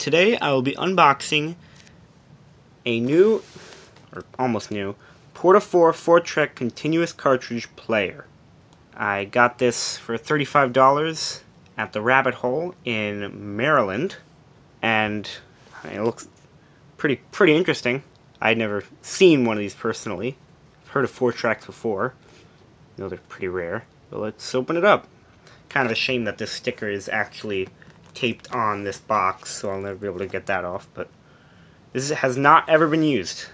Today I will be unboxing a new, or almost new, Porta-Four 4 Trek continuous cartridge player. I got this for $35 at the Rabbit Hole in Maryland, and it looks pretty interesting. I'd never seen one of these personally. I've heard of 4 Treks before. I know they're pretty rare. But let's open it up. Kind of a shame that this sticker is actually taped on this box, so I'll never be able to get that off, but this has not ever been used.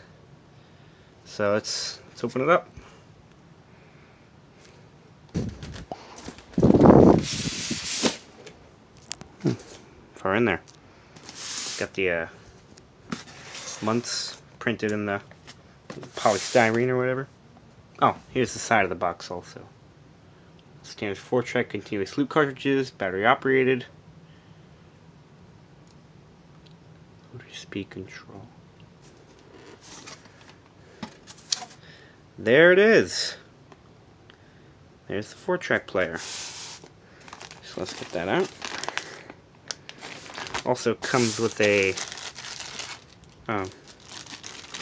So let's open it up. Far in there. Got the months printed in the polystyrene or whatever. Oh, here's the side of the box also. Standard 4 Trek continuous loop cartridges, battery operated. Speed control. There it is. There's the 4 Trek player. So let's get that out. Also comes with a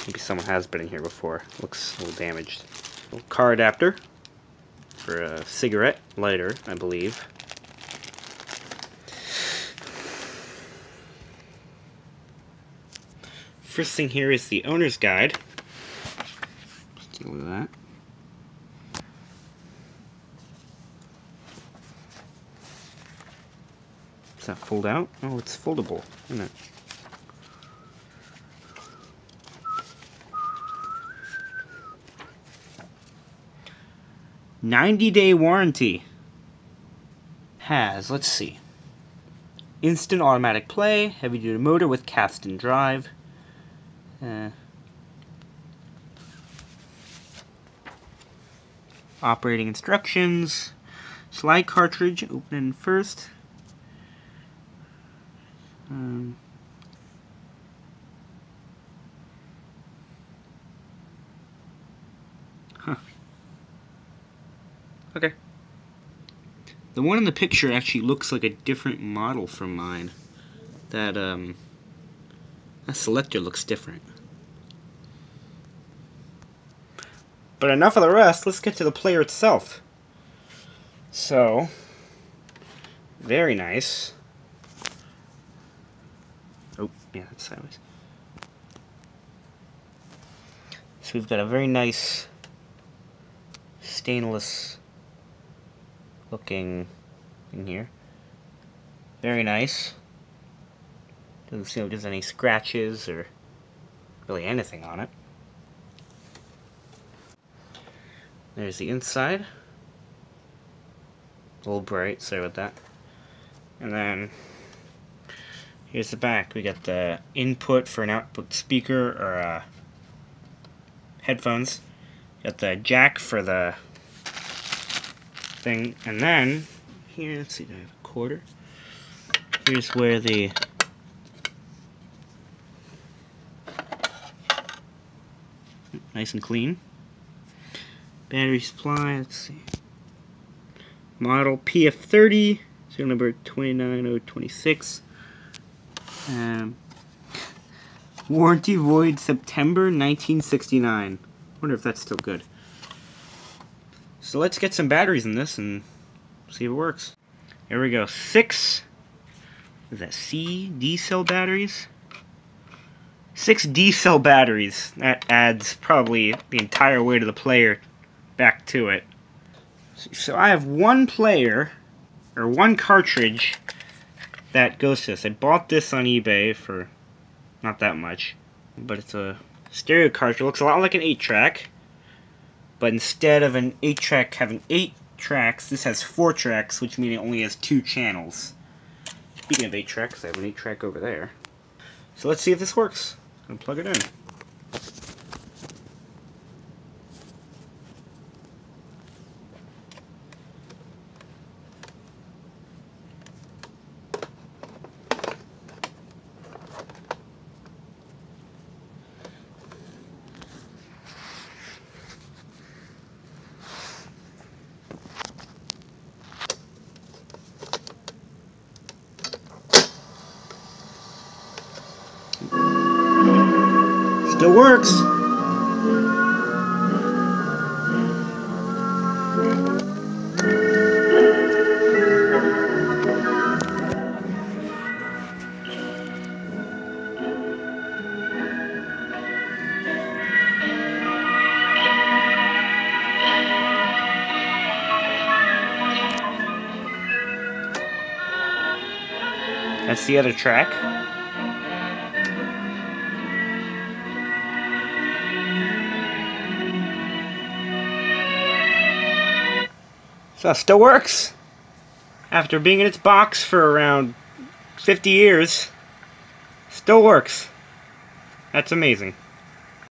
maybe someone has been in here before. Looks a little damaged. Little car adapter for a cigarette lighter, I believe. First thing here is the owner's guide. Let's take a look at that. Does that fold out? Oh, it's foldable, isn't it?90-day warranty. Has, let's see. Instant automatic play, heavy-duty motor with cast-in drive. Operating instructions, slide cartridge, open in first, Okay, the one in the picture actually looks like a different model from mine. That selector looks different. But enough of the rest, let's get to the player itself. So, very nice. Oh, yeah, that's sideways. So we've got a very nice stainless looking thing here. Very nice. Doesn't seem like there's any scratches or really anything on it. There's the inside. A little bright, sorry about that. And then here's the back. We got the input for an output speaker or headphones. Got the jack for the thing. And then here, let's see, do I have a quarter? Here's where the nice and clean. Battery supply, let's see. Model PF30, serial number 29026. Warranty void September 1969. Wonder if that's still good. So let's get some batteries in this and see if it works. Here we go. 6. Is that C? D cell batteries? 6 D-cell batteries. That adds probably the entire weight of the player back to it. So I have one player, or one cartridge, that goes to this. I bought this on eBay for not that much, but it's a stereo cartridge. It looks a lot like an 8-track, but instead of an 8-track having 8 tracks, this has 4 tracks, which means it only has 2 channels. Speaking of 8 tracks, I have an 8-track over there. So let's see if this works. I'm gonna plug it in. still works. That's the other track. So it still works. After being in its box for around 50 years, still works. That's amazing.